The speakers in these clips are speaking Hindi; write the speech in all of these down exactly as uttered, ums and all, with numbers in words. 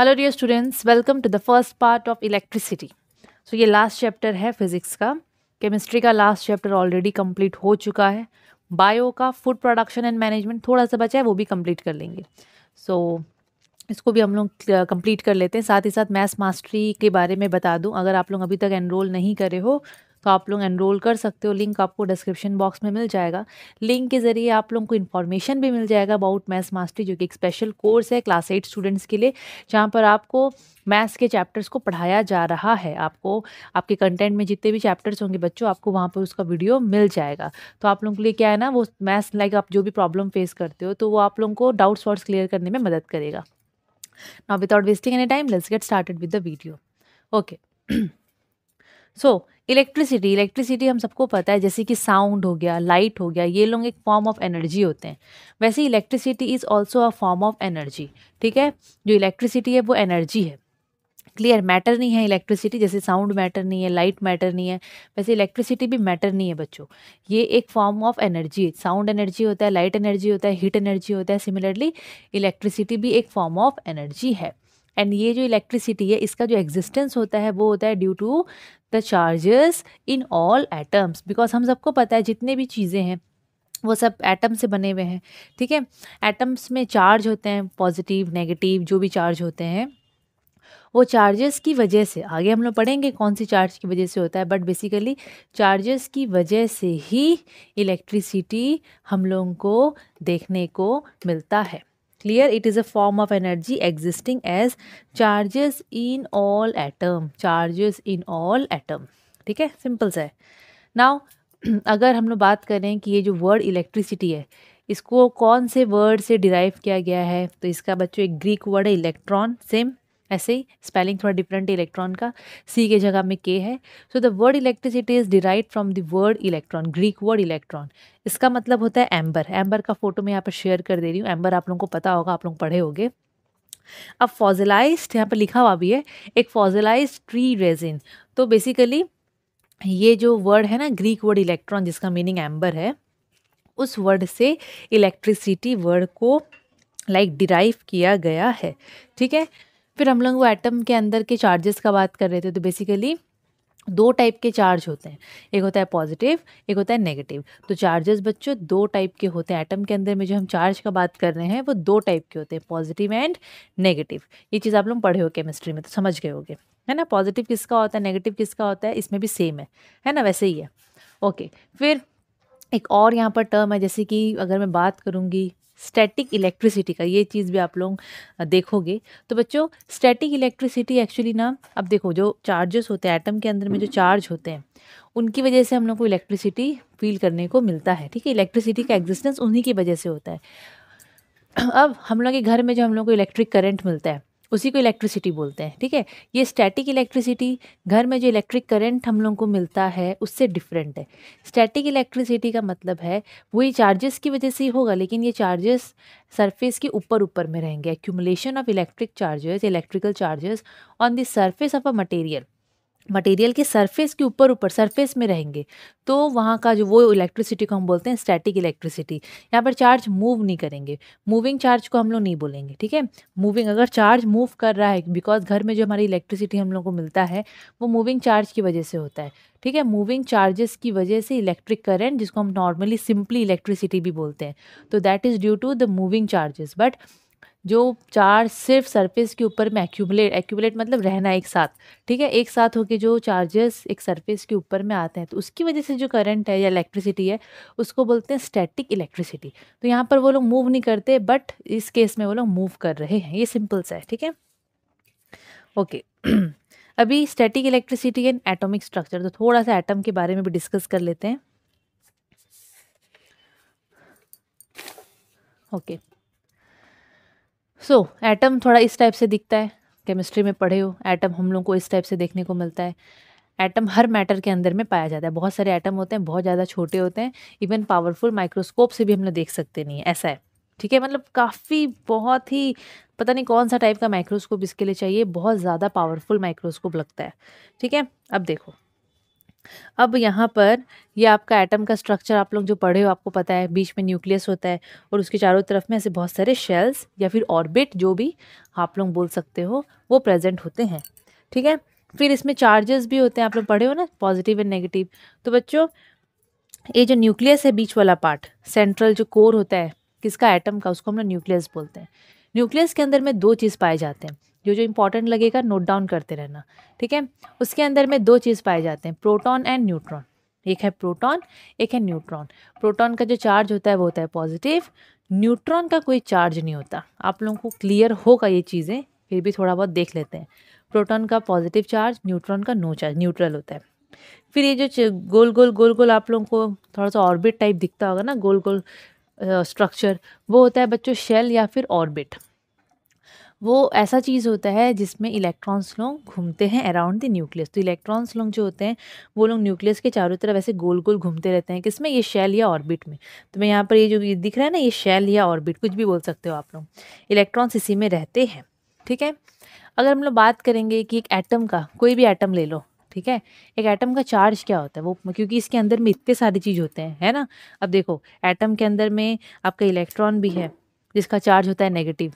Hello dear students, welcome to the first part of electricity. So ये लास्ट चैप्टर है फिज़िक्स का। केमिस्ट्री का लास्ट चैप्टर ऑलरेडी कंप्लीट हो चुका है। बायो का फूड प्रोडक्शन एंड मैनेजमेंट थोड़ा सा बचा है, वो भी कंप्लीट कर लेंगे। सो so, इसको भी हम लोग कंप्लीट कर लेते हैं। साथ ही साथ मैथ्स मास्टरी के बारे में बता दूं, अगर आप लोग अभी तक एनरोल नहीं करे हो तो आप लोग एनरोल कर सकते हो। लिंक आपको डिस्क्रिप्शन बॉक्स में मिल जाएगा। लिंक के ज़रिए आप लोगों को इन्फॉर्मेशन भी मिल जाएगा अबाउट मैथ्स मास्टरी, जो कि एक स्पेशल कोर्स है क्लास एट स्टूडेंट्स के लिए, जहाँ पर आपको मैथ्स के चैप्टर्स को पढ़ाया जा रहा है। आपको आपके कंटेंट में जितने भी चैप्टर्स होंगे बच्चों, आपको वहाँ पर उसका वीडियो मिल जाएगा। तो आप लोगों के लिए क्या है ना, वो मैथ्स लाइक आप जो भी प्रॉब्लम फेस करते हो तो वो आप लोगों को डाउट्स वाउट्स क्लियर करने में मदद करेगा। Now without wasting any time, let's get started with the video. Okay, so electricity electricity हम सबको पता है, जैसे कि साउंड हो गया, लाइट हो गया, ये लोग एक फॉर्म ऑफ एनर्जी होते हैं। वैसे electricity is also a form of energy. ठीक है, जो इलेक्ट्रिसिटी है वो एनर्जी है। क्लियर, मैटर नहीं है इलेक्ट्रिसिटी, जैसे साउंड मैटर नहीं है, लाइट मैटर नहीं है, वैसे इलेक्ट्रिसिटी भी मैटर नहीं है बच्चों। ये एक फॉर्म ऑफ एनर्जी है। साउंड एनर्जी होता है, लाइट एनर्जी होता है, हीट एनर्जी होता है। सिमिलरली इलेक्ट्रिसिटी भी एक फॉर्म ऑफ एनर्जी है। एंड ये जो इलेक्ट्रिसिटी है, इसका जो एग्जिस्टेंस होता है वो होता है due to the charges in all atoms. Because हम सबको पता है जितने भी चीज़ें हैं वो सब एटम से बने हुए हैं। ठीक है, एटम्स में चार्ज होते हैं, पॉजिटिव नेगेटिव जो भी चार्ज होते हैं, वो चार्जेस की वजह से, आगे हम लोग पढ़ेंगे कौन सी चार्ज की वजह से होता है, बट बेसिकली चार्जेस की वजह से ही इलेक्ट्रिसिटी हम लोगों को देखने को मिलता है। Clear, it is a form of energy existing as charges in all atom charges in all atom ठीक है, सिंपल सा है। नाउ अगर हम लोग बात करें कि ये जो वर्ड इलेक्ट्रिसिटी है, इसको कौन से वर्ड से डिराइव किया गया है, तो इसका बच्चों एक ग्रीक वर्ड है इलेक्ट्रॉन। सेम ऐसे ही स्पेलिंग थोड़ा डिफरेंट है इलेक्ट्रॉन का, सी के जगह में के है। So the word electricity is derive from the word electron, Greek word electron. इसका मतलब होता है एम्बर। एम्बर का फोटो मैं यहाँ पर शेयर कर दे रही हूँ। एम्बर आप लोगों को पता होगा, आप लोग पढ़े होंगे। अब फॉसिलाइज्ड, यहाँ पर लिखा हुआ भी है, एक फॉसिलाइज्ड ट्री रेजिन। तो बेसिकली ये जो वर्ड है ना, ग्रीक वर्ड इलेक्ट्रॉन जिसका मीनिंग एम्बर है, उस वर्ड से इलेक्ट्रिसिटी वर्ड को लाइक डिराइव किया गया है। ठीक है, फिर हम लोग वो एटम के अंदर के चार्जेस का बात कर रहे थे। तो बेसिकली दो टाइप के चार्ज होते हैं, एक होता है पॉजिटिव, एक होता है नेगेटिव। तो चार्जेस बच्चों दो टाइप के होते हैं। एटम के अंदर में जो हम चार्ज का बात कर रहे हैं वो दो टाइप के होते हैं, पॉजिटिव एंड नेगेटिव। ये चीज़ आप लोग पढ़े हो केमिस्ट्री में तो समझ गए होंगे, है ना। पॉजिटिव किसका होता है, नेगेटिव किसका होता है, इसमें भी सेम है, है ना, वैसे ही है। ओके, फिर एक और यहाँ पर टर्म है, जैसे कि अगर मैं बात करूँगी स्टैटिक इलेक्ट्रिसिटी का, ये चीज़ भी आप लोग देखोगे। तो बच्चों स्टैटिक इलेक्ट्रिसिटी एक्चुअली ना, अब देखो जो चार्जेस होते हैं एटम के अंदर में, जो चार्ज होते हैं उनकी वजह से हम लोग को इलेक्ट्रिसिटी फील करने को मिलता है। ठीक है, इलेक्ट्रिसिटी का एग्जिस्टेंस उन्हीं की वजह से होता है। अब हम लोग के घर में जो हम लोग को इलेक्ट्रिक करंट मिलता है उसी को इलेक्ट्रिसिटी बोलते हैं। ठीक है, ये स्टैटिक इलेक्ट्रिसिटी घर में जो इलेक्ट्रिक करंट हम लोगों को मिलता है उससे डिफरेंट है। स्टैटिक इलेक्ट्रिसिटी का मतलब है वही चार्जेस की वजह से ही होगा, लेकिन ये चार्जेस सरफेस के ऊपर ऊपर में रहेंगे। Accumulation of electric charges electrical charges on the surface of a material material के सरफेस के ऊपर ऊपर सरफेस में रहेंगे, तो वहाँ का जो वो इलेक्ट्रिसिटी को हम बोलते हैं स्टैटिक इलेक्ट्रिसिटी। यहाँ पर चार्ज मूव नहीं करेंगे, मूविंग चार्ज को हम लोग नहीं बोलेंगे। ठीक है, मूविंग अगर चार्ज मूव कर रहा है, बिकॉज घर में जो हमारी इलेक्ट्रिसिटी हम लोग को मिलता है वो मूविंग चार्ज की वजह से होता है। ठीक है, मूविंग चार्जेस की वजह से इलेक्ट्रिक करंट, जिसको हम नॉर्मली सिंपली इलेक्ट्रिसिटी भी बोलते हैं, तो that is due to the moving charges. But जो चार्ज सिर्फ सरफेस के ऊपर में एक्यूमुलेट एक्यूमुलेट मतलब रहना एक साथ, ठीक है, एक साथ होके जो चार्जेस एक सरफेस के ऊपर में आते हैं, तो उसकी वजह से जो करंट है या इलेक्ट्रिसिटी है उसको बोलते हैं स्टैटिक इलेक्ट्रिसिटी। तो यहाँ पर वो लोग मूव नहीं करते, बट इस केस में वो लोग मूव कर रहे हैं। ये सिंपल सा है। ठीक है, ओके, अभी static electricity and atomic structure, तो थोड़ा सा एटम के बारे में भी डिस्कस कर लेते हैं। ओके, सो so, एटम थोड़ा इस टाइप से दिखता है, केमिस्ट्री में पढ़े हो, एटम हम लोग को इस टाइप से देखने को मिलता है। एटम हर मैटर के अंदर में पाया जाता है, बहुत सारे एटम होते हैं, बहुत ज़्यादा छोटे होते हैं, इवन पावरफुल माइक्रोस्कोप से भी हम लोग देख सकते नहीं है, ऐसा है। ठीक है, मतलब काफ़ी बहुत ही पता नहीं कौन सा टाइप का माइक्रोस्कोप इसके लिए चाहिए, बहुत ज़्यादा पावरफुल माइक्रोस्कोप लगता है। ठीक है, अब देखो अब यहाँ पर ये आपका एटम का स्ट्रक्चर आप लोग जो पढ़े हो आपको पता है, बीच में न्यूक्लियस होता है और उसके चारों तरफ में ऐसे बहुत सारे शेल्स या फिर ऑर्बिट जो भी आप लोग बोल सकते हो वो प्रेजेंट होते हैं। ठीक है, फिर इसमें चार्जेस भी होते हैं, आप लोग पढ़े हो ना, पॉजिटिव एंड नेगेटिव। तो बच्चों ये जो न्यूक्लियस है बीच वाला पार्ट, सेंट्रल जो कोर होता है किसका, एटम का, उसको हम लोग न्यूक्लियस बोलते हैं। न्यूक्लियस के अंदर में दो चीज़ पाए जाते हैं, जो जो इंपॉर्टेंट लगेगा नोट डाउन करते रहना। ठीक है, उसके अंदर में दो चीज़ पाए जाते हैं, प्रोटॉन एंड न्यूट्रॉन। एक है प्रोटॉन, एक है न्यूट्रॉन। प्रोटॉन का जो चार्ज होता है वो होता है पॉजिटिव, न्यूट्रॉन का कोई चार्ज नहीं होता। आप लोगों को क्लियर होगा ये चीज़ें, फिर भी थोड़ा बहुत देख लेते हैं। प्रोटॉन का पॉजिटिव चार्ज, न्यूट्रॉन का नो चार्ज, न्यूट्रल होता है। फिर ये जो गोल गोल गोल गोल आप लोगों को थोड़ा सा ऑर्बिट टाइप दिखता होगा ना, गोल गोल स्ट्रक्चर, वो होता है बच्चों शेल या फिर ऑर्बिट। वो ऐसा चीज़ होता है जिसमें इलेक्ट्रॉन्स लोग घूमते हैं अराउंड द न्यूक्लियस। तो इलेक्ट्रॉन्स लोग जो होते हैं वो लोग न्यूक्लियस के चारों तरफ ऐसे गोल गोल घूमते रहते हैं, किसमें, ये शेल या ऑर्बिट में। तो मैं यहाँ पर ये जो ये दिख रहा है ना, ये शेल या ऑर्बिट कुछ भी बोल सकते हो आप लोग, इलेक्ट्रॉन्स इसी में रहते हैं। ठीक है, अगर हम लोग बात करेंगे कि एक एटम का, कोई भी एटम ले लो, ठीक है, एक एटम का चार्ज क्या होता है वो, क्योंकि इसके अंदर में इतने सारी चीज़ होते हैं, है ना। अब देखो एटम के अंदर में आपका इलेक्ट्रॉन भी है जिसका चार्ज होता है नेगेटिव,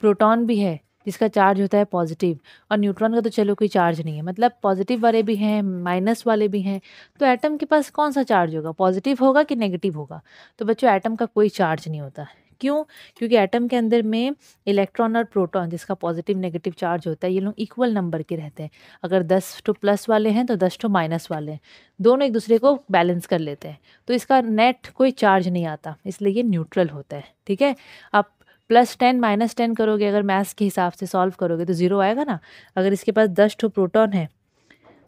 प्रोटॉन भी है जिसका चार्ज होता है पॉजिटिव, और न्यूट्रॉन का तो चलो कोई चार्ज नहीं है, मतलब पॉजिटिव वाले भी हैं, माइनस वाले भी हैं। तो एटम के पास कौन सा चार्ज होगा, पॉजिटिव होगा कि नेगेटिव होगा? तो बच्चों एटम का कोई चार्ज नहीं होता। क्यों? क्योंकि एटम के अंदर में इलेक्ट्रॉन और प्रोटॉन जिसका पॉजिटिव नेगेटिव चार्ज होता है, ये लोग इक्वल नंबर के रहते हैं। अगर दस टू प्लस वाले हैं तो दस टू माइनस वाले हैं, दोनों एक दूसरे को बैलेंस कर लेते हैं। तो इसका नेट कोई चार्ज नहीं आता, इसलिए ये न्यूट्रल होता है। ठीक है, आप प्लस टेन माइनस टेन करोगे अगर मैथ्स के हिसाब से सॉल्व करोगे तो ज़ीरो आएगा ना। अगर इसके पास दस ठो प्रोटॉन है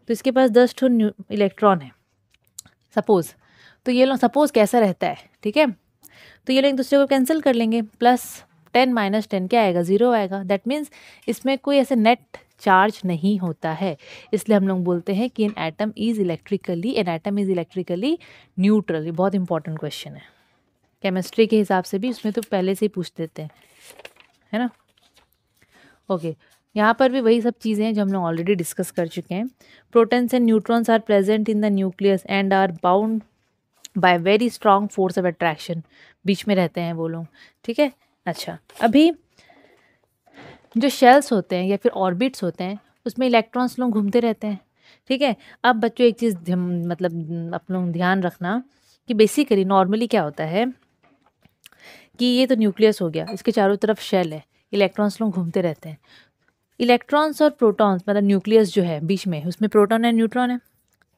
तो इसके पास दस ठो इलेक्ट्रॉन है सपोज़, तो ये लोग सपोज़ कैसा रहता है, ठीक है, तो ये लोग एक दूसरे को कैंसिल कर लेंगे, प्लस टेन माइनस टेन क्या आएगा, ज़ीरो आएगा। दैट मीन्स इसमें कोई ऐसे नेट चार्ज नहीं होता है, इसलिए हम लोग बोलते हैं कि an atom is electrically an atom is electrically neutral. ये बहुत इंपॉर्टेंट क्वेश्चन है, केमिस्ट्री के हिसाब से भी उसमें तो पहले से ही पूछ देते हैं, है ना। ओके, यहाँ पर भी वही सब चीज़ें हैं जो हम लोग ऑलरेडी डिस्कस कर चुके हैं। Protons and neutrons are present in the nucleus and are bound by very strong force of attraction, बीच में रहते हैं वो लोग। ठीक है, अच्छा अभी जो शेल्स होते हैं या फिर ऑर्बिट्स होते हैं उसमें इलेक्ट्रॉन्स लोग घूमते रहते हैं। ठीक है, अब बच्चों एक चीज़ मतलब आप लोग ध्यान रखना कि बेसिकली नॉर्मली क्या होता है कि ये तो न्यूक्लियस हो गया, इसके चारों तरफ शेल है, इलेक्ट्रॉन्स लोग घूमते रहते हैं। इलेक्ट्रॉन्स और प्रोटॉन्स मतलब न्यूक्लियस जो है बीच में, उसमें प्रोटॉन है, न्यूट्रॉन है।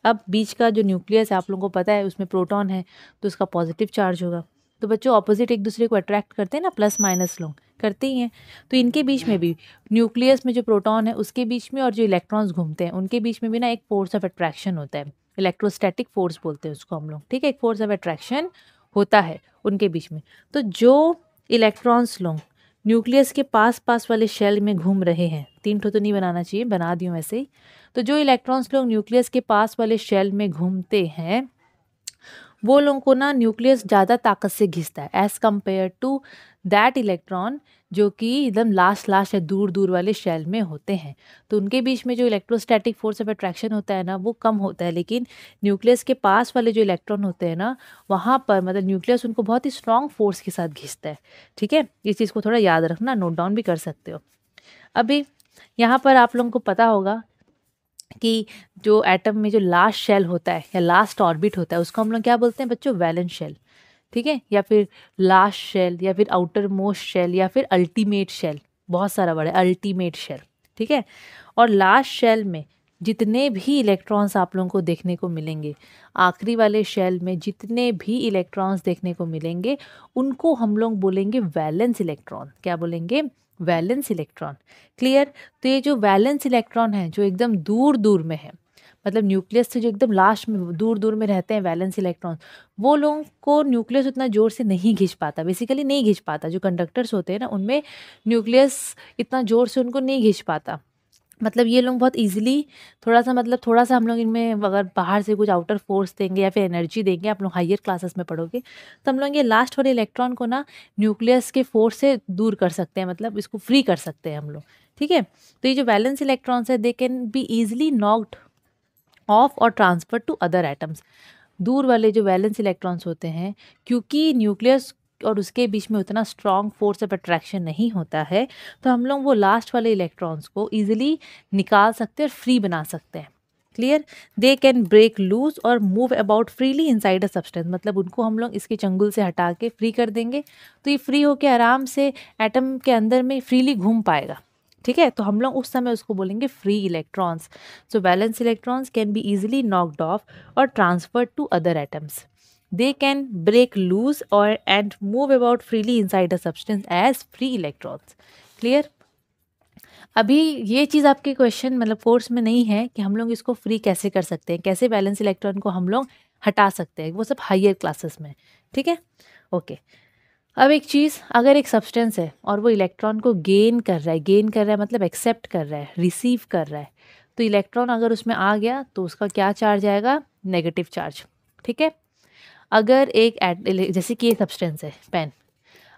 अब बीच का जो न्यूक्लियस है आप लोगों को पता है उसमें प्रोटॉन है, तो उसका पॉजिटिव चार्ज होगा। तो बच्चों ऑपोजिट एक दूसरे को अट्रैक्ट करते हैं ना, प्लस माइनस लोग करते ही हैं। तो इनके बीच में भी, न्यूक्लियस में जो प्रोटॉन है उसके बीच में और जो इलेक्ट्रॉन्स घूमते हैं उनके बीच में भी ना एक फोर्स ऑफ अट्रैक्शन होता है, इलेक्ट्रोस्टैटिक फोर्स बोलते हैं उसको हम लोग। ठीक है, एक फोर्स ऑफ अट्रैक्शन होता है उनके बीच में। तो जो इलेक्ट्रॉन्स लोग न्यूक्लियस के पास पास वाले शेल में घूम रहे हैं, तीन ठो तो नहीं बनाना चाहिए, बना दियो ऐसे ही। तो जो इलेक्ट्रॉन्स लोग न्यूक्लियस के पास वाले शेल में घूमते हैं वो लोगों को ना न्यूक्लियस ज़्यादा ताकत से घिसता है as compare to that electron जो कि एकदम लास्ट लास्ट या दूर दूर वाले शेल में होते हैं। तो उनके बीच में जो इलेक्ट्रोस्टैटिक फोर्स ऑफ अट्रैक्शन होता है ना वो कम होता है, लेकिन न्यूक्लियस के पास वाले जो इलेक्ट्रॉन होते हैं ना वहाँ पर मतलब न्यूक्लियस उनको बहुत ही स्ट्रॉन्ग फोर्स के साथ घिसता है। ठीक है, इस चीज़ को थोड़ा याद रखना, नोट डाउन भी कर सकते हो। अभी यहाँ पर आप लोगों को पता होगा कि जो एटम में जो लास्ट शेल होता है या लास्ट ऑर्बिट होता है उसको हम लोग क्या बोलते हैं बच्चों, वैलेंस शेल। ठीक है, या फिर लास्ट शेल या फिर आउटर मोस्ट शेल या फिर अल्टीमेट शेल, बहुत सारा वर्ड है अल्टीमेट शेल। ठीक है, और लास्ट शेल में जितने भी इलेक्ट्रॉन्स आप लोगों को देखने को मिलेंगे, आखिरी वाले शेल में जितने भी इलेक्ट्रॉन्स देखने को मिलेंगे उनको हम लोग बोलेंगे वैलेंस इलेक्ट्रॉन। क्या बोलेंगे? Valence electron. क्लियर? तो ये जो वैलेंस इलेक्ट्रॉन है जो एकदम दूर दूर में है, मतलब न्यूक्लियस से जो एकदम लास्ट में दूर दूर में रहते हैं वैलेंस इलेक्ट्रॉन, वो लोगों को न्यूक्लियस उतना ज़ोर से नहीं घिंच पाता, बेसिकली नहीं घिंच पाता। जो कंडक्टर्स होते हैं ना उनमें न्यूक्लियस इतना ज़ोर से उनको नहीं घिंच पाता, मतलब ये लोग बहुत इजीली थोड़ा सा मतलब थोड़ा सा हम लोग इनमें अगर बाहर से कुछ आउटर फोर्स देंगे या फिर एनर्जी देंगे, आप लोग हायर क्लासेस में पढ़ोगे तो हम लोग ये लास्ट वाले इलेक्ट्रॉन को ना न्यूक्लियस के फोर्स से दूर कर सकते हैं, मतलब इसको फ्री कर सकते हैं हम लोग। ठीक है, तो ये जो वैलेंस इलेक्ट्रॉन्स है they can be easily knocked off और ट्रांसफर टू अदर एटम्स। दूर वाले जो वैलेंस इलेक्ट्रॉन्स होते हैं, क्योंकि न्यूक्लियस और उसके बीच में उतना स्ट्रॉन्ग फोर्स ऑफ अट्रैक्शन नहीं होता है, तो हम लोग वो लास्ट वाले इलेक्ट्रॉन्स को ईजिली निकाल सकते हैं और फ्री बना सकते हैं। Clear? They can break loose और move about freely inside a substance. मतलब उनको हम लोग इसके चंगुल से हटा के फ्री कर देंगे तो ये फ्री होके आराम से एटम के अंदर में फ्रीली घूम पाएगा। ठीक है, तो हम लोग उस समय उसको बोलेंगे free electrons. So valence electrons can be easily knocked off और transferred to other atoms. They can break loose और and move about freely inside a substance as free electrons. Clear? अभी ये चीज़ आपके क्वेश्चन मतलब कोर्स में नहीं है कि हम लोग इसको फ्री कैसे कर सकते हैं, कैसे वैलेंस इलेक्ट्रॉन को हम लोग हटा सकते हैं, वो सब हायर क्लासेस में। ठीक है, ओके। अब एक चीज़, अगर एक सब्सटेंस है और वो इलेक्ट्रॉन को गेन कर रहा है, गेन कर रहा है मतलब एक्सेप्ट कर रहा है, रिसीव कर रहा है, तो इलेक्ट्रॉन अगर उसमें आ गया तो उसका क्या चार्ज आएगा? Negative charge. ठीक है, अगर एक जैसे कि ये सब्सटेंस है पेन,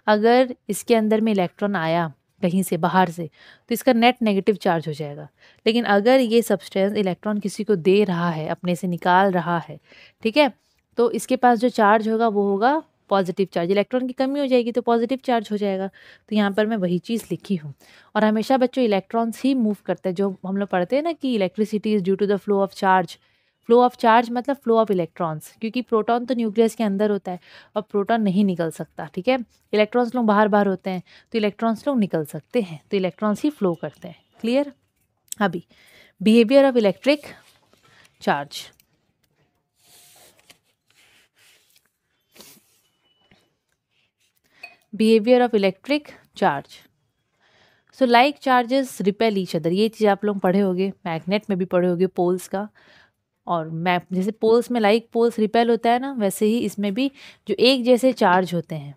अगर इसके अंदर में इलेक्ट्रॉन आया कहीं से बाहर से तो इसका नेट नेगेटिव चार्ज हो जाएगा। लेकिन अगर ये सब्सटेंस इलेक्ट्रॉन किसी को दे रहा है, अपने से निकाल रहा है, ठीक है, तो इसके पास जो चार्ज होगा वो होगा पॉजिटिव चार्ज। इलेक्ट्रॉन की कमी हो जाएगी तो पॉजिटिव चार्ज हो जाएगा। तो यहाँ पर मैं वही चीज़ लिखी हूँ। और हमेशा बच्चों इलेक्ट्रॉन्स ही मूव करते हैं, जो हम लोग पढ़ते हैं ना कि electricity is due to the flow of charge. Flow of charge मतलब फ्लो ऑफ इलेक्ट्रॉन्स, क्योंकि प्रोटॉन तो न्यूक्लियस के अंदर होता है और प्रोटॉन नहीं निकल सकता। ठीक है, इलेक्ट्रॉन्स लोग बाहर बाहर होते हैं तो इलेक्ट्रॉन्स लोग निकल सकते हैं, तो इलेक्ट्रॉन्स ही फ्लो करते हैं। क्लियर? अभी behaviour of electric charge. Behaviour of electric charge. So like charges repel each other. ये चीज़ आप लोग पढ़े होंगे, मैग्नेट में भी पढ़े होंगे, पोल्स का। और मैं जैसे पोल्स में लाइक पोल्स रिपेल होता है ना, वैसे ही इसमें भी जो एक जैसे चार्ज होते हैं,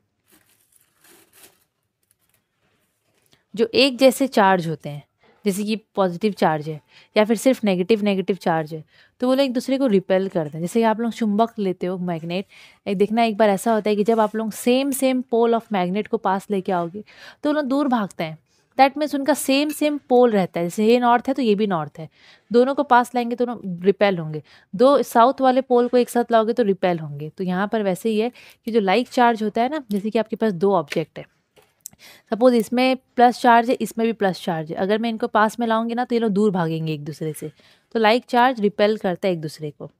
जो एक जैसे चार्ज होते हैं, जैसे कि पॉजिटिव चार्ज है या फिर सिर्फ नेगेटिव नेगेटिव चार्ज है, तो वो लोग एक दूसरे को रिपेल करते हैं। जैसे कि आप लोग चुंबक लेते हो, मैग्नेट, एक देखना एक बार ऐसा होता है कि जब आप लोग same same pole of magnet को पास लेके आओगे तो वो लोग दूर भागते हैं। दैट मीन्स उनका सेम सेम पोल रहता है, जैसे ये नॉर्थ है तो ये भी नॉर्थ है, दोनों को पास लाएंगे तो दोनों रिपेल होंगे। दो साउथ वाले पोल को एक साथ लाओगे तो रिपेल होंगे। तो यहाँ पर वैसे ही है कि जो लाइक चार्ज होता है ना, जैसे कि आपके पास दो ऑब्जेक्ट है, सपोज इसमें प्लस चार्ज है, इसमें भी प्लस चार्ज है, अगर मैं इनको पास में लाऊंगी ना तो ये लोग दूर भागेंगे एक दूसरे से। तो लाइक चार्ज रिपेल करता है एक दूसरे को।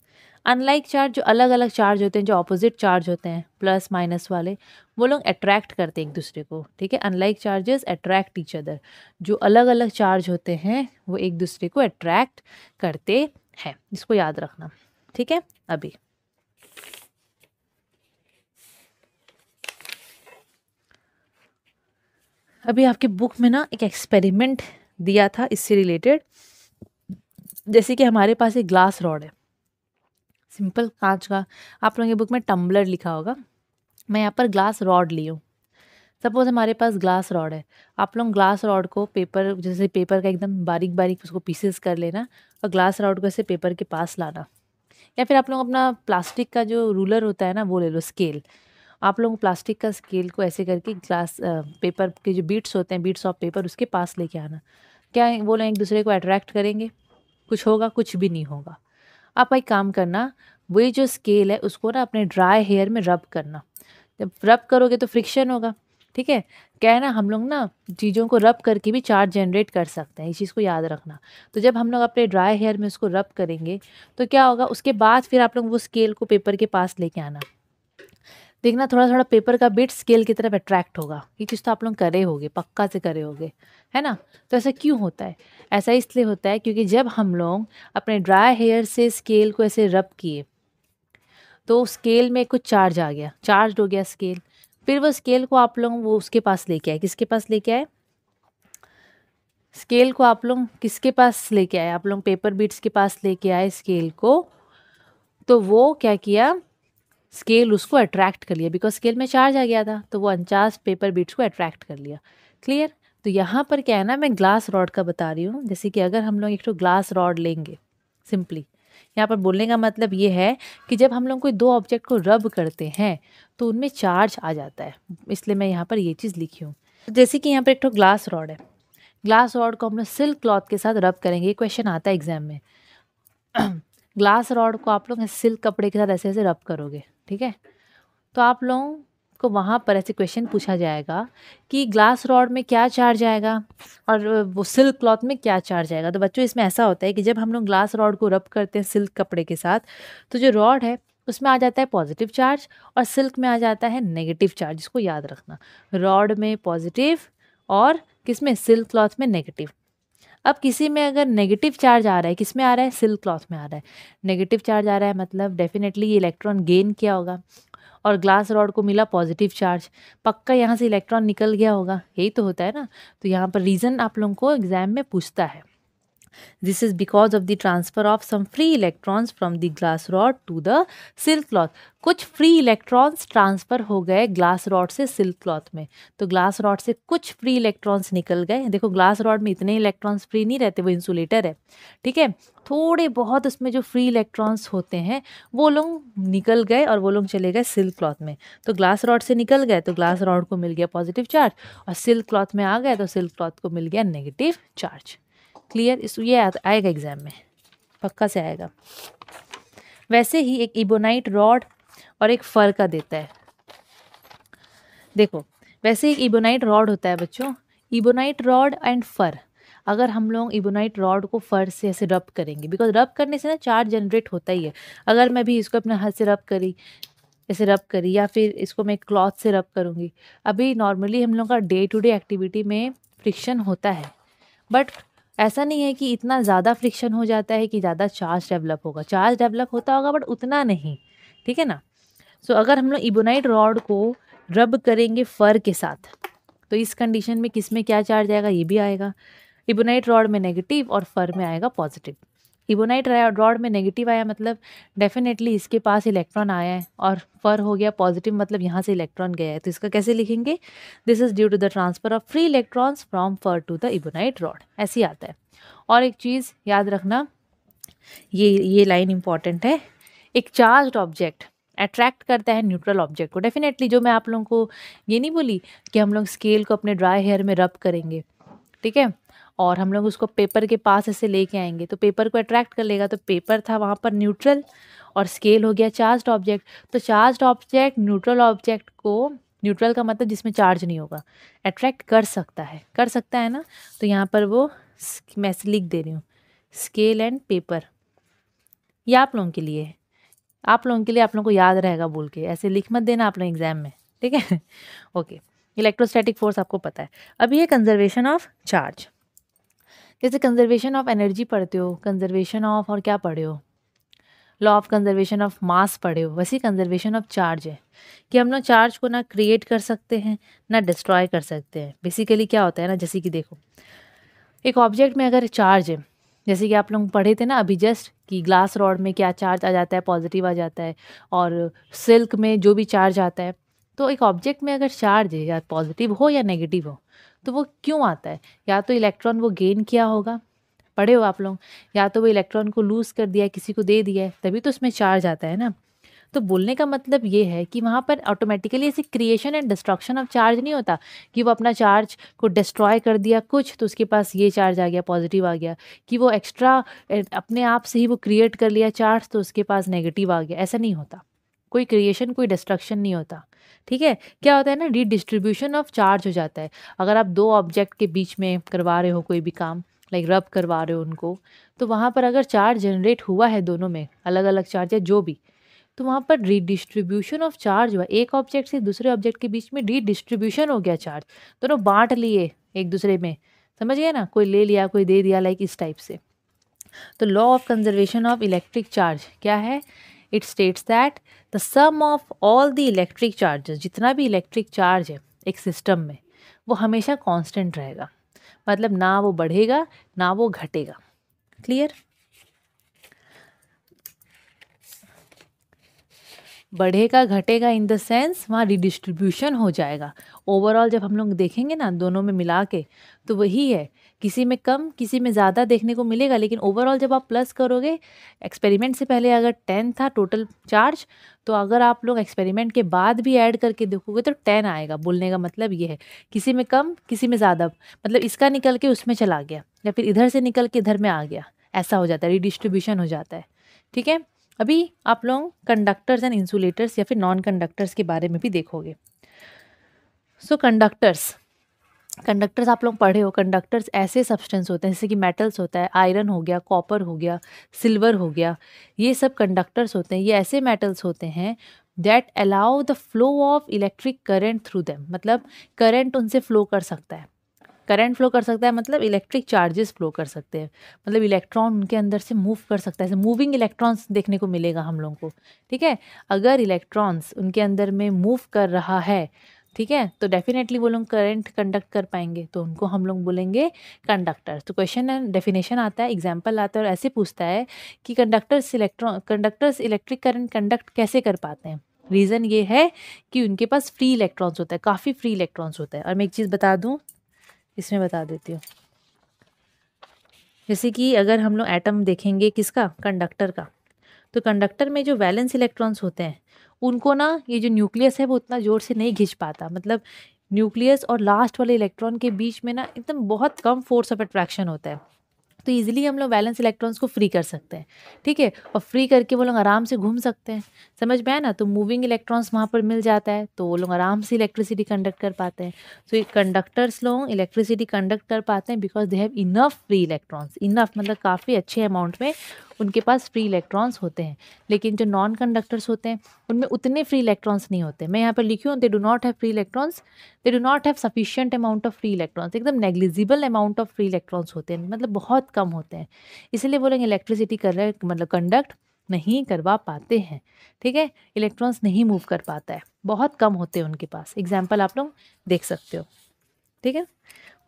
अनलाइक चार्ज, जो अलग अलग चार्ज होते हैं, जो ऑपोजिट चार्ज होते हैं प्लस माइनस वाले, वो लोग अट्रैक्ट करते हैं एक दूसरे को। ठीक है, unlike charges attract each other. जो अलग अलग चार्ज होते हैं वो एक दूसरे को अट्रैक्ट करते हैं, इसको याद रखना। ठीक है, अभी अभी आपके बुक में ना एक एक्सपेरिमेंट दिया था इससे रिलेटेड। जैसे कि हमारे पास एक ग्लास रॉड है, सिंपल कांच का, आप लोगों की बुक में टम्बलर लिखा होगा, मैं यहाँ पर ग्लास रॉड ली हूँ। सपोज हमारे पास ग्लास रॉड है, आप लोग ग्लास रॉड को पेपर, जैसे पेपर का एकदम बारीक बारीक उसको पीसेस कर लेना और ग्लास रॉड को ऐसे पेपर के पास लाना, या फिर आप लोग अपना प्लास्टिक का जो रूलर होता है ना वो ले लो, स्केल। आप लोग प्लास्टिक का स्केल को ऐसे करके ग्लास पेपर के जो बीट्स होते हैं, बीट्स ऑफ पेपर, उसके पास लेके आना। क्या वो लोग एक दूसरे को अट्रैक्ट करेंगे? कुछ होगा? कुछ भी नहीं होगा। आप एक काम करना, वही जो स्केल है उसको ना अपने ड्राई हेयर में रब करना। जब रब करोगे तो फ्रिक्शन होगा। ठीक है, क्या है ना, हम लोग ना चीज़ों को रब करके भी चार्ज जनरेट कर सकते हैं, इस चीज़ को याद रखना। तो जब हम लोग अपने ड्राई हेयर में उसको रब करेंगे तो क्या होगा, उसके बाद फिर आप लोग वो स्केल को पेपर के पास लेके आना, देखना थोड़ा थोड़ा पेपर का बिट स्केल की तरफ अट्रैक्ट होगा। ये चीज़ तो आप लोग करे होगे, पक्का से करे होगे, है ना। तो ऐसा क्यों होता है? ऐसा इसलिए होता है क्योंकि जब हम लोग अपने ड्राई हेयर से स्केल को ऐसे रब किए तो स्केल में कुछ चार्ज आ गया, चार्ज हो गया स्केल। फिर वो स्केल को आप लोग वो उसके पास लेके आए, किसके पास लेके आए? स्केल को आप लोग किसके पास लेके आए? आप लोग पेपर बिट्स के पास लेके आए स्केल को, तो वो क्या किया, स्केल उसको अट्रैक्ट कर लिया, बिकॉज स्केल में चार्ज आ गया था तो वो अनचार्ज पेपर बीट्स को अट्रैक्ट कर लिया। क्लियर? तो यहाँ पर क्या है ना, मैं ग्लास रॉड का बता रही हूँ। जैसे कि अगर हम लोग एक तो ग्लास रॉड लेंगे, सिंपली यहाँ पर बोलने का मतलब ये है कि जब हम लोग कोई दो ऑब्जेक्ट को रब करते हैं तो उनमें चार्ज आ जाता है, इसलिए मैं यहाँ पर ये चीज़ लिखी हूँ। जैसे कि यहाँ पर एक तो ग्लास रॉड है, ग्लास रॉड को हम लोग सिल्क क्लॉथ के साथ रब करेंगे। ये क्वेश्चन आता है एग्जाम में ग्लास रॉड को आप लोग सिल्क कपड़े के साथ ऐसे ऐसे रब करोगे, ठीक है। तो आप लोगों को वहाँ पर ऐसे क्वेश्चन पूछा जाएगा कि ग्लास रॉड में क्या चार्ज आएगा और वो सिल्क क्लॉथ में क्या चार्ज आएगा। तो बच्चों इसमें ऐसा होता है कि जब हम लोग ग्लास रॉड को रब करते हैं सिल्क कपड़े के साथ तो जो रॉड है उसमें आ जाता है पॉजिटिव चार्ज और सिल्क में आ जाता है नेगेटिव चार्ज। इसको याद रखना, रॉड में पॉजिटिव और किस में, सिल्क क्लॉथ में नेगेटिव। अब किसी में अगर नेगेटिव चार्ज आ रहा है, किस में आ रहा है, सिल्क क्लॉथ में आ रहा है, नेगेटिव चार्ज आ रहा है मतलब डेफिनेटली इलेक्ट्रॉन गेन किया होगा और ग्लास रॉड को मिला पॉजिटिव चार्ज, पक्का यहाँ से इलेक्ट्रॉन निकल गया होगा, यही तो होता है ना। तो यहाँ पर रीज़न आप लोगों को एग्जाम में पूछता है, this is because of the transfer of some free electrons from the glass rod to the silk cloth. कुछ फ्री इलेक्ट्रॉन्स ट्रांसफ़र हो गए ग्लास रॉड से सिल्क क्लॉथ में, तो ग्लास रॉड से कुछ फ्री इलेक्ट्रॉन्स निकल गए। देखो ग्लास रॉड में इतने इलेक्ट्रॉन्स फ्री नहीं रहते, वो इंसुलेटर है, ठीक है। थोड़े बहुत उसमें जो फ्री इलेक्ट्रॉन्स होते हैं वो लोग निकल गए और वो लोग चले गए सिल्क क्लॉथ में। तो ग्लास रॉड से निकल गए तो ग्लास रॉड को मिल गया पॉजिटिव चार्ज और सिल्क क्लॉथ में आ गए तो सिल्क क्लॉथ को मिल गया नेगेटिव चार्ज। क्लियर, इस ये आएगा एग्जाम में, पक्का से आएगा। वैसे ही एक इबोनाइट रॉड और एक फर का देता है। देखो वैसे ही एक इबोनाइट रॉड होता है बच्चों, इबोनाइट रॉड एंड फर। अगर हम लोग इबोनाइट रॉड को फर से ऐसे रब करेंगे, बिकॉज रब करने से ना चार्ज जनरेट होता ही है। अगर मैं भी इसको अपने हाथ से रब करी, ऐसे रब करी, या फिर इसको मैं क्लॉथ से रब करूँगी। अभी नॉर्मली हम लोग का डे टू डे एक्टिविटी में फ्रिक्शन होता है, बट ऐसा नहीं है कि इतना ज़्यादा फ्रिक्शन हो जाता है कि ज़्यादा चार्ज डेवलप होगा। चार्ज डेवलप होता होगा बट उतना नहीं, ठीक है ना। सो so, अगर हम लोग इबोनाइट रॉड को रब करेंगे फर के साथ तो इस कंडीशन में किस में क्या चार्ज आएगा, ये भी आएगा। इबोनाइट रॉड में नेगेटिव और फर में आएगा पॉजिटिव। इबोनाइट रॉड में नेगेटिव आया मतलब डेफिनेटली इसके पास इलेक्ट्रॉन आया है और फर हो गया पॉजिटिव मतलब यहाँ से इलेक्ट्रॉन गया है। तो इसका कैसे लिखेंगे, this is due to the transfer of free electrons from fur to the ebonite rod, ऐसे आता है। और एक चीज़ याद रखना, ये ये लाइन इंपॉर्टेंट है, एक चार्ज ऑब्जेक्ट अट्रैक्ट करता है न्यूट्रल ऑब्जेक्ट को। डेफिनेटली जो मैं आप लोगों को ये नहीं बोली कि हम लोग स्केल को अपने ड्राई हेयर में रब करेंगे, ठीक है, और हम लोग उसको पेपर के पास ऐसे लेके आएंगे तो पेपर को अट्रैक्ट कर लेगा। तो पेपर था वहाँ पर न्यूट्रल और स्केल हो गया चार्ज्ड ऑब्जेक्ट। तो चार्ज्ड ऑब्जेक्ट न्यूट्रल ऑब्जेक्ट को, न्यूट्रल का मतलब जिसमें चार्ज नहीं होगा, अट्रैक्ट कर सकता है, कर सकता है ना। तो यहाँ पर वो मैं लिख दे रही हूँ स्केल एंड पेपर, ये आप लोगों के लिए, आप लोगों के लिए, आप लोगों को याद रहेगा बोल के, ऐसे लिख मत देना आप लोग एग्जाम में, ठीक है। ओके, इलेक्ट्रोस्टैटिक फोर्स आपको पता है। अभी ये कंजर्वेशन ऑफ चार्ज, जैसे कंजर्वेशन ऑफ एनर्जी पढ़ते हो, कंजर्वेशन ऑफ और क्या पढ़े हो, law of conservation of mass पढ़े हो, वैसे कंजर्वेशन ऑफ चार्ज है कि हम लोग चार्ज को ना क्रिएट कर सकते हैं ना डिस्ट्रॉय कर सकते हैं। बेसिकली क्या होता है ना, जैसे कि देखो एक ऑब्जेक्ट में अगर चार्ज है, जैसे कि आप लोग पढ़े थे ना अभी जस्ट कि ग्लास रॉड में क्या चार्ज आ जाता है, पॉजिटिव आ जाता है, और सिल्क में जो भी चार्ज आता है। तो एक ऑब्जेक्ट में अगर चार्ज है या पॉजिटिव हो या नेगेटिव हो तो वो क्यों आता है, या तो इलेक्ट्रॉन वो गेन किया होगा, पढ़े हो आप लोग, या तो वो इलेक्ट्रॉन को लूज़ कर दिया है, किसी को दे दिया है, तभी तो उसमें चार्ज आता है ना। तो बोलने का मतलब ये है कि वहाँ पर ऑटोमेटिकली ऐसे creation and destruction of charge नहीं होता कि वो अपना चार्ज को डिस्ट्रॉय कर दिया कुछ तो उसके पास ये चार्ज आ गया पॉजिटिव आ गया, कि वो एक्स्ट्रा अपने आप से ही वो क्रिएट कर लिया चार्ज तो उसके पास नेगेटिव आ गया, ऐसा नहीं होता। कोई क्रिएशन कोई डिस्ट्रक्शन नहीं होता, ठीक है। क्या होता है ना, रीडिस्ट्रीब्यूशन ऑफ चार्ज हो जाता है। अगर आप दो ऑब्जेक्ट के बीच में करवा रहे हो कोई भी काम, लाइक रब करवा रहे हो उनको, तो वहाँ पर अगर चार्ज जनरेट हुआ है दोनों में, अलग अलग चार्ज है जो भी, तो वहाँ पर रीडिस्ट्रीब्यूशन ऑफ चार्ज हुआ, एक ऑब्जेक्ट से दूसरे ऑब्जेक्ट के बीच में रीडिस्ट्रीब्यूशन हो गया चार्ज, दोनों बांट लिए एक दूसरे में, समझ गए ना, कोई ले लिया कोई दे दिया, लाइक इस टाइप से। तो law of conservation of electric charge क्या है, it states that the sum of all the electric charges, जितना भी इलेक्ट्रिक चार्ज है एक सिस्टम में वो हमेशा कांस्टेंट रहेगा, मतलब ना वो बढ़ेगा ना वो घटेगा। क्लियर, बढ़ेगा घटेगा इन द सेंस वहाँ रिडिस्ट्रीब्यूशन हो जाएगा। ओवरऑल जब हम लोग देखेंगे ना दोनों में मिला के, तो वही है, किसी में कम किसी में ज़्यादा देखने को मिलेगा, लेकिन ओवरऑल जब आप प्लस करोगे, एक्सपेरिमेंट से पहले अगर टेन था टोटल चार्ज, तो अगर आप लोग एक्सपेरिमेंट के बाद भी ऐड करके देखोगे तो टेन आएगा। बोलने का मतलब ये है किसी में कम किसी में ज़्यादा, मतलब इसका निकल के उसमें चला गया या फिर इधर से निकल के इधर में आ गया, ऐसा हो जाता है, रिडिस्ट्रीब्यूशन हो जाता है। ठीक है। अभी आप लोग कंडक्टर्स एंड इंसुलेटर्स या फिर नॉन कंडक्टर्स के बारे में भी देखोगे। सो कंडक्टर्स कंडक्टर्स आप लोग पढ़े हो। कंडक्टर्स ऐसे सब्सटेंस होते हैं जैसे कि मेटल्स होता है, आयरन हो गया, कॉपर हो गया, सिल्वर हो गया, ये सब कंडक्टर्स होते हैं। ये ऐसे मेटल्स होते हैं that allow the flow of electric current through them, मतलब करंट उनसे फ्लो कर सकता है। करंट फ्लो कर सकता है मतलब इलेक्ट्रिक चार्जेस फ्लो कर सकते हैं, मतलब इलेक्ट्रॉन उनके अंदर से मूव कर सकता है। मूविंग इलेक्ट्रॉन्स देखने को मिलेगा हम लोगों को, ठीक है। अगर इलेक्ट्रॉन्स उनके अंदर में मूव कर रहा है, ठीक है, तो डेफिनेटली वो लोग करंट कंडक्ट कर पाएंगे, तो उनको हम लोग बोलेंगे कंडक्टर्स। तो क्वेश्चन एंड डेफिनेशन आता है, एग्जाम्पल आता है और ऐसे पूछता है कि conductors electron conductors electric current conduct कैसे कर पाते हैं। रीज़न ये है कि उनके पास फ्री इलेक्ट्रॉन्स होता है, काफ़ी फ्री इलेक्ट्रॉन्स होता है। और मैं एक चीज़ बता दूँ, इसमें बता देती हूँ, जैसे कि अगर हम लोग एटम देखेंगे किसका, कंडक्टर का, तो कंडक्टर में जो वैलेंस इलेक्ट्रॉन्स होते हैं उनको ना ये जो न्यूक्लियस है वो उतना ज़ोर से नहीं खींच पाता। मतलब न्यूक्लियस और लास्ट वाले इलेक्ट्रॉन के बीच में ना एकदम बहुत कम फोर्स ऑफ अट्रैक्शन होता है, तो ईजिली हम लोग वैलेंस इलेक्ट्रॉन्स को फ्री कर सकते हैं, ठीक है। और फ्री करके वो लोग आराम से घूम सकते हैं, समझ में आया ना। तो मूविंग इलेक्ट्रॉन्स वहाँ पर मिल जाता है, तो वो लोग आराम से इलेक्ट्रिसिटी कंडक्ट कर पाते हैं। तो ये कंडक्टर्स लोग इलेक्ट्रिसिटी कंडक्ट कर पाते हैं because they have enough free electrons. Enough मतलब काफ़ी अच्छे अमाउंट में उनके पास फ्री इलेक्ट्रॉन्स होते हैं। लेकिन जो नॉन कंडक्टर्स होते हैं उनमें उतने फ्री इलेक्ट्रॉन्स नहीं होते। मैं यहाँ पर लिखी हूँ, they do not have free electrons, they do not have sufficient amount of free electrons. एकदम negligible amount of free electrons होते हैं, मतलब बहुत कम होते हैं, इसलिए वो लोग इलेक्ट्रिसिटी कर रहे मतलब कंडक्ट नहीं करवा पाते हैं, ठीक है। इलेक्ट्रॉन्स नहीं मूव कर पाता है, बहुत कम होते हैं उनके पास। एग्जाम्पल आप लोग देख सकते हो, ठीक है,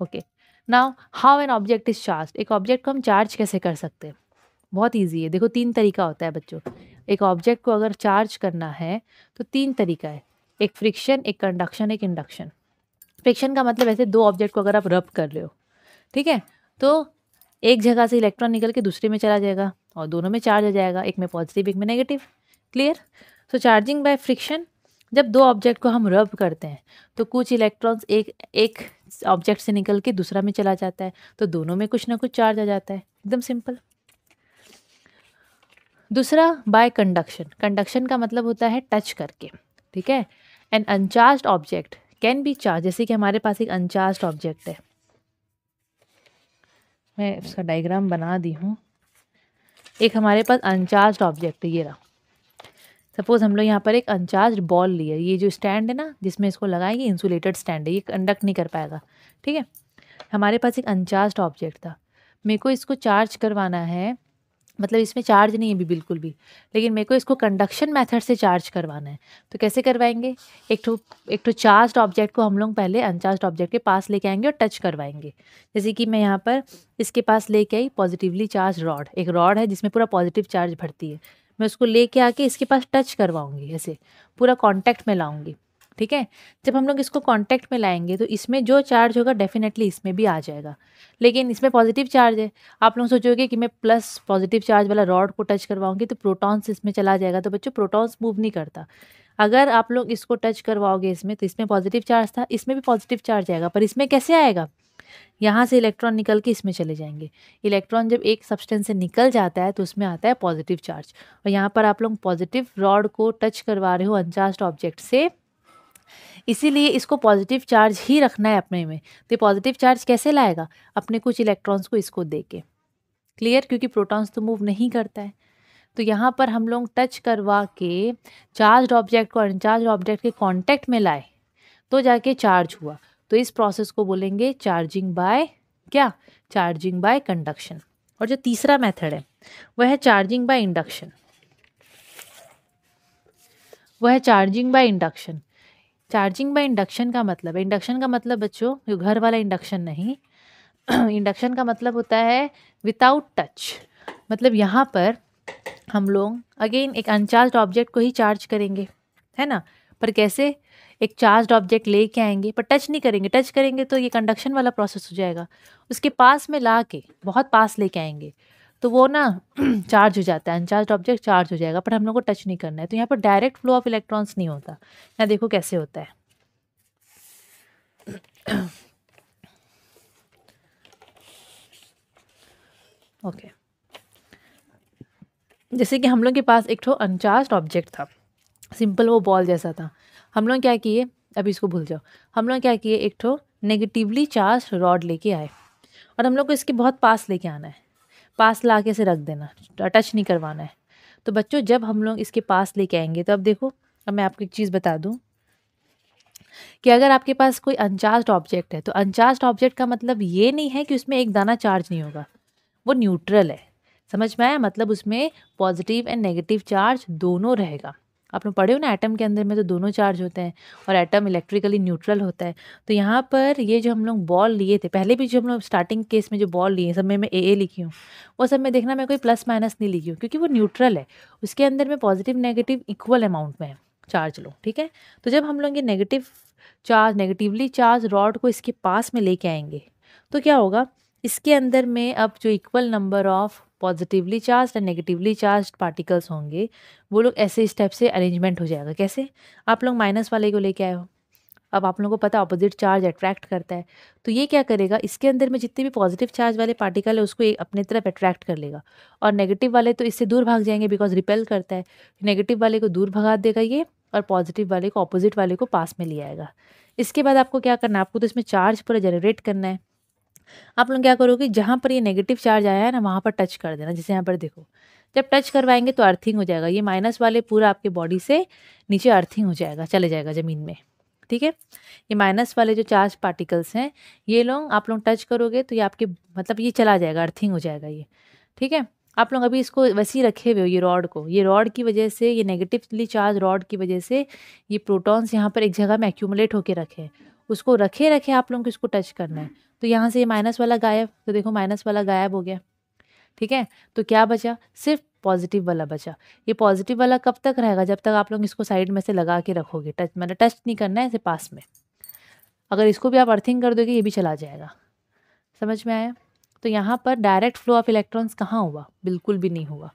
okay. Now how an object is charge, एक ऑब्जेक्ट को हम चार्ज कैसे कर सकते हैं। बहुत इजी है, देखो तीन तरीका होता है बच्चों। एक ऑब्जेक्ट को अगर चार्ज करना है तो तीन तरीका है, एक फ्रिक्शन, एक कंडक्शन, एक इंडक्शन। फ्रिक्शन का मतलब ऐसे दो ऑब्जेक्ट को अगर आप रब कर रहे हो, ठीक है, तो एक जगह से इलेक्ट्रॉन निकल के दूसरे में चला जाएगा और दोनों में चार्ज आ जाएगा, एक में पॉजिटिव एक में negative. Clear. So charging by friction, जब दो ऑब्जेक्ट को हम रब करते हैं तो कुछ इलेक्ट्रॉन्स एक एक ऑब्जेक्ट से निकल के दूसरा में चला जाता है, तो दोनों में कुछ ना कुछ चार्ज आ जाता है, एकदम सिंपल। दूसरा बाय कंडक्शन, कंडक्शन का मतलब होता है टच करके, ठीक है। An uncharged object can be charge, जैसे कि हमारे पास एक अनचार्ज्ड ऑब्जेक्ट है, मैं उसका डायग्राम बना दी हूँ। एक हमारे पास अनचार्ज्ड ऑब्जेक्ट है, ये रहा। सपोज हम लोग यहाँ पर एक अनचार्ज्ड बॉल लिए, ये जो स्टैंड है ना जिसमें इसको लगाएंगे इंसुलेटेड स्टैंड है, ये कंडक्ट नहीं कर पाएगा, ठीक है। हमारे पास एक अनचार्ज्ड ऑब्जेक्ट था, मेरे को इसको चार्ज करवाना है, मतलब इसमें चार्ज नहीं है अभी बिल्कुल भी, लेकिन मेरे को इसको कंडक्शन मेथड से चार्ज करवाना है। तो कैसे करवाएंगे, एक तो एक तो चार्ज्ड ऑब्जेक्ट को हम लोग पहले अनचार्ज्ड ऑब्जेक्ट के पास लेके आएंगे और टच करवाएंगे। जैसे कि मैं यहाँ पर इसके पास लेके आई पॉजिटिवली चार्ज रॉड, एक रॉड है जिसमें पूरा पॉजिटिव चार्ज भरती है, मैं उसको लेके आके इसके पास टच करवाऊँगी, ऐसे पूरा कॉन्टैक्ट में लाऊँगी, ठीक है। जब हम लोग इसको कांटेक्ट में लाएंगे तो इसमें जो चार्ज होगा डेफिनेटली इसमें भी आ जाएगा, लेकिन इसमें पॉजिटिव चार्ज है। आप लोग सोचोगे कि मैं प्लस पॉजिटिव चार्ज वाला रॉड को टच करवाऊंगी तो प्रोटॉन्स इसमें चला जाएगा, तो बच्चों प्रोटॉन्स मूव नहीं करता। अगर आप लोग इसको टच करवाओगे इसमें, तो इसमें पॉजिटिव चार्ज था, इसमें भी पॉजिटिव चार्ज आएगा, पर इसमें कैसे आएगा, यहाँ से इलेक्ट्रॉन निकल के इसमें चले जाएंगे। इलेक्ट्रॉन जब एक सब्सटेंस से निकल जाता है तो उसमें आता है पॉजिटिव चार्ज। और यहाँ पर आप लोग पॉजिटिव रॉड को टच करवा रहे हो अनचार्ज्ड ऑब्जेक्ट से, इसीलिए इसको पॉजिटिव चार्ज ही रखना है अपने में। तो पॉजिटिव चार्ज कैसे लाएगा, अपने कुछ इलेक्ट्रॉन्स को इसको देके, क्लियर, क्योंकि प्रोटॉन्स तो मूव नहीं करता है। तो यहाँ पर हम लोग टच करवा के चार्ज्ड ऑब्जेक्ट को अनचार्ज्ड ऑब्जेक्ट के कांटेक्ट में लाए तो जाके चार्ज हुआ। तो इस प्रोसेस को बोलेंगे चार्जिंग बाय क्या, चार्जिंग बाय कंडक्शन। और जो तीसरा मेथड है वह है चार्जिंग बाय इंडक्शन, वह है charging by induction. Charging by induction का मतलब है, इंडक्शन का मतलब बच्चों जो घर वाला इंडक्शन नहीं, इंडक्शन का मतलब होता है विदाउट टच। मतलब यहाँ पर हम लोग अगेन एक अनचार्ज्ड ऑब्जेक्ट को ही चार्ज करेंगे, है ना, पर कैसे, एक चार्ज्ड ऑब्जेक्ट लेके आएंगे पर टच नहीं करेंगे। टच करेंगे तो ये कंडक्शन वाला प्रोसेस हो जाएगा, उसके पास में ला के बहुत पास लेके आएंगे तो वो ना चार्ज हो जाता है, अनचार्ज्ड ऑब्जेक्ट चार्ज हो जाएगा, पर हम लोग को टच नहीं करना है। तो यहाँ पर डायरेक्ट फ्लो ऑफ इलेक्ट्रॉन्स नहीं होता। यहाँ देखो कैसे होता है, ओके। जैसे कि हम लोग के पास एक ठो अनचार्ज ऑब्जेक्ट था, सिंपल वो बॉल जैसा था। हम लोग क्या किए, अब इसको भूल जाओ, हम लोग क्या किए एक ठो नेगेटिवली चार्ज रॉड लेके आए और हम लोग को इसके बहुत पास लेके आना है, पास ला के से रख देना, टच नहीं करवाना है। तो बच्चों जब हम लोग इसके पास लेके आएंगे तो अब देखो, अब मैं आपको एक चीज़ बता दूं कि अगर आपके पास कोई अनचार्ज ऑब्जेक्ट है तो अनचार्ज ऑब्जेक्ट का मतलब ये नहीं है कि उसमें एक दाना चार्ज नहीं होगा, वो न्यूट्रल है। समझ में आया? मतलब उसमें पॉजिटिव एंड नेगेटिव चार्ज दोनों रहेगा। आप लोग पढ़े हो ना एटम के अंदर में तो दोनों चार्ज होते हैं और एटम इलेक्ट्रिकली न्यूट्रल होता है। तो यहाँ पर ये जो हम लोग बॉल लिए थे, पहले भी जो हम लोग स्टार्टिंग केस में जो बॉल लिए सब में मैं ए ए लिखी हूँ, वो सब में देखना मैं कोई प्लस माइनस नहीं लिखी हूँ क्योंकि वो न्यूट्रल है, उसके अंदर में पॉजिटिव नेगेटिव इक्वल अमाउंट में है चार्ज लो। ठीक है, तो जब हम लोग ये negative charge negatively charge rod को इसके पास में लेके आएंगे तो क्या होगा, इसके अंदर में अब जो equal number of positively charge and negatively charge particles होंगे वो लोग ऐसे स्टेप से अरेंजमेंट हो जाएगा। कैसे? आप लोग माइनस वाले को लेके आए हो, अब आप लोगों को पता ऑपोजिट चार्ज अट्रैक्ट करता है, तो ये क्या करेगा, इसके अंदर में जितने भी पॉजिटिव चार्ज वाले पार्टिकल है उसको अपने तरफ अट्रैक्ट कर लेगा और नेगेटिव वाले तो इससे दूर भाग जाएंगे बिकॉज रिपेल करता है। नेगेटिव वाले को दूर भगा देगा ये और पॉजिटिव वाले को ऑपोजिट वाले को पास में ले आएगा। इसके बाद आपको क्या करना है, आपको तो इसमें चार्ज पूरा जनरेट करना है। आप लोग क्या करोगे, जहाँ पर ये नेगेटिव चार्ज आया है ना वहाँ पर टच कर देना। जैसे यहाँ पर देखो, जब टच करवाएंगे तो अर्थिंग हो जाएगा, ये माइनस वाले पूरा आपके बॉडी से नीचे अर्थिंग हो जाएगा, चले जाएगा ज़मीन में। ठीक है, ये माइनस वाले जो चार्ज पार्टिकल्स हैं ये लोग आप लोग टच करोगे तो ये आपके मतलब ये चला जाएगा, अर्थिंग हो जाएगा ये। ठीक है, आप लोग अभी इसको वैसे ही रखे हुए हो, ये रॉड को, ये रॉड की वजह से, ये नेगेटिवली चार्ज रॉड की वजह से ये प्रोटॉन्स यहाँ पर एक जगह में एक्यूमुलेट होकर रखे, उसको रखे रखे आप लोगों को इसको टच करना है। तो यहाँ से ये माइनस वाला गायब, तो देखो माइनस वाला गायब हो गया। ठीक है, तो क्या बचा, सिर्फ पॉजिटिव वाला बचा। ये पॉजिटिव वाला कब तक रहेगा, जब तक आप लोग इसको साइड में से लगा के रखोगे, टच मतलब टच नहीं करना है ऐसे पास में। अगर इसको भी आप अर्थिंग कर दोगे ये भी चला जाएगा। समझ में आया? तो यहाँ पर डायरेक्ट फ्लो ऑफ इलेक्ट्रॉन्स कहाँ हुआ, बिल्कुल भी नहीं हुआ।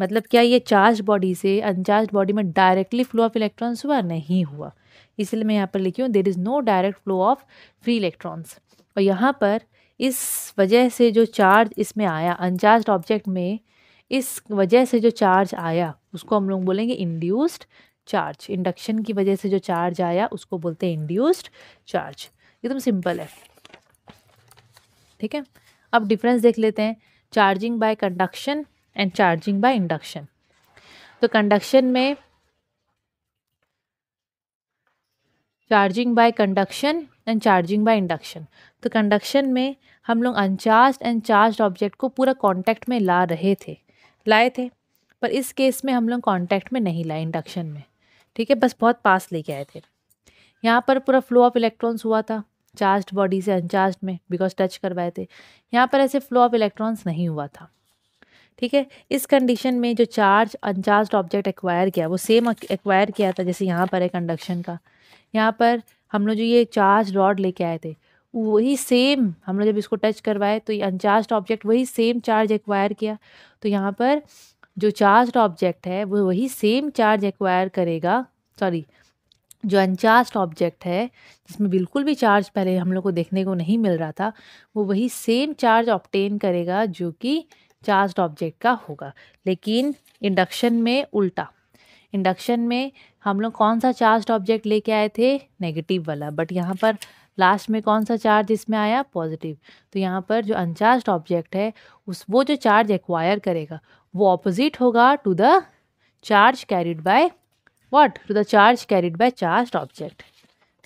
मतलब क्या, ये चार्ज बॉडी से अनचार्ज बॉडी में डायरेक्टली फ्लो ऑफ इलेक्ट्रॉन्स हुआ नहीं हुआ, इसलिए मैं यहाँ पर लिखी हूँ there is no direct flow of free electrons. और यहाँ पर इस वजह से जो चार्ज इसमें आया अनचार्ज ऑब्जेक्ट में, इस वजह से जो चार्ज आया उसको हम लोग बोलेंगे इंड्यूस्ड चार्ज। इंडक्शन की वजह से जो चार्ज आया उसको बोलते हैं इंड्यूस्ड चार्ज। एकदम सिंपल है। ठीक है, अब डिफरेंस देख लेते हैं, charging by conduction and charging by induction. तो कंडक्शन में charging by conduction and charging by induction. तो कंडक्शन में हम लोग अनचार्ज एंड चार्ज ऑब्जेक्ट को पूरा कांटेक्ट में ला रहे थे लाए थे पर इस केस में हम लोग कांटेक्ट में नहीं लाए इंडक्शन में। ठीक है, बस बहुत पास लेके आए थे। यहाँ पर पूरा फ्लो ऑफ इलेक्ट्रॉन्स हुआ था चार्ज्ड बॉडी से अनचार्ज में बिकॉज टच करवाए थे। यहाँ पर ऐसे फ्लो ऑफ इलेक्ट्रॉन्स नहीं हुआ था। ठीक है, इस कंडीशन में जो चार्ज अनचार्ज ऑब्जेक्ट एक्वायर किया वो सेम एक्वायर किया था जैसे यहाँ पर है कंडक्शन का। यहाँ पर हम लोग जो ये चार्ज रॉड लेके आए थे वही सेम, हम लोग जब इसको टच करवाए तो ये अनचार्ज ऑब्जेक्ट वही सेम चार्ज एक्वायर किया। तो यहाँ पर जो चार्ज ऑब्जेक्ट है वो वही सेम चार्ज एक्वायर करेगा, सॉरी जो अनचार्ज ऑब्जेक्ट है जिसमें बिल्कुल भी चार्ज पहले हम लोग को देखने को नहीं मिल रहा था वो वही सेम चार्ज ऑब्टेन करेगा जो कि चार्ज ऑब्जेक्ट का होगा। लेकिन इंडक्शन में उल्टा, इंडक्शन में हम लोग कौन सा चार्ज ऑब्जेक्ट लेके आए थे, नेगेटिव वाला, बट यहाँ पर लास्ट में कौन सा चार्ज इसमें आया, पॉजिटिव। तो यहाँ पर जो अनचार्ज ऑब्जेक्ट है उस वो जो चार्ज एक्वायर करेगा वो ऑपोजिट होगा to the charge carried by what, to the charge carried by charge object.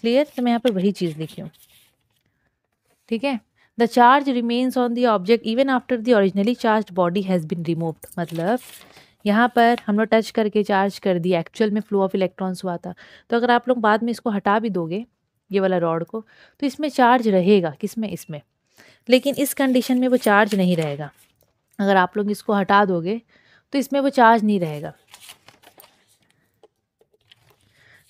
Clear? तो मैं यहाँ पर वही चीज़ लिखी हूँ। ठीक है, the charge remains on the object even after the originally charge body has been removed. मतलब यहाँ पर हम लोग टच करके चार्ज कर दिया, एक्चुअल में फ्लो ऑफ इलेक्ट्रॉन्स हुआ था। तो अगर आप लोग बाद में इसको हटा भी दोगे ये वाला रॉड को तो इसमें चार्ज रहेगा, किसमें, इसमें। लेकिन इस कंडीशन में वो चार्ज नहीं रहेगा। अगर आप लोग इसको हटा दोगे तो इसमें वो चार्ज नहीं रहेगा।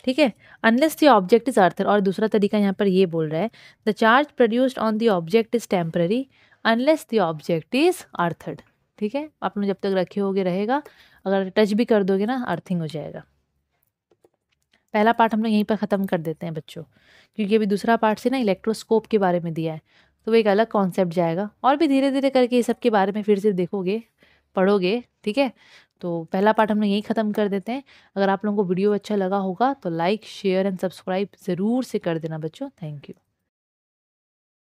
ठीक है, unless the object is earthed. और दूसरा तरीका यहाँ पर ये बोल रहा है the charge produced on the object is temporary unless the object is earthed. ठीक है, आप लोग जब तक रखे होगे रहेगा, अगर टच भी कर दोगे ना अर्थिंग हो जाएगा। पहला पार्ट हम लोग यहीं पर ख़त्म कर देते हैं बच्चों, क्योंकि अभी दूसरा पार्ट से ना इलेक्ट्रोस्कोप के बारे में दिया है तो वो एक अलग कॉन्सेप्ट जाएगा और भी धीरे धीरे करके ये सब के बारे में फिर से देखोगे पढ़ोगे। ठीक है, तो पहला पार्ट हम लोग यहीं ख़त्म कर देते हैं। अगर आप लोगों को वीडियो अच्छा लगा होगा तो लाइक, शेयर एंड सब्सक्राइब ज़रूर से कर देना बच्चों। Thank you.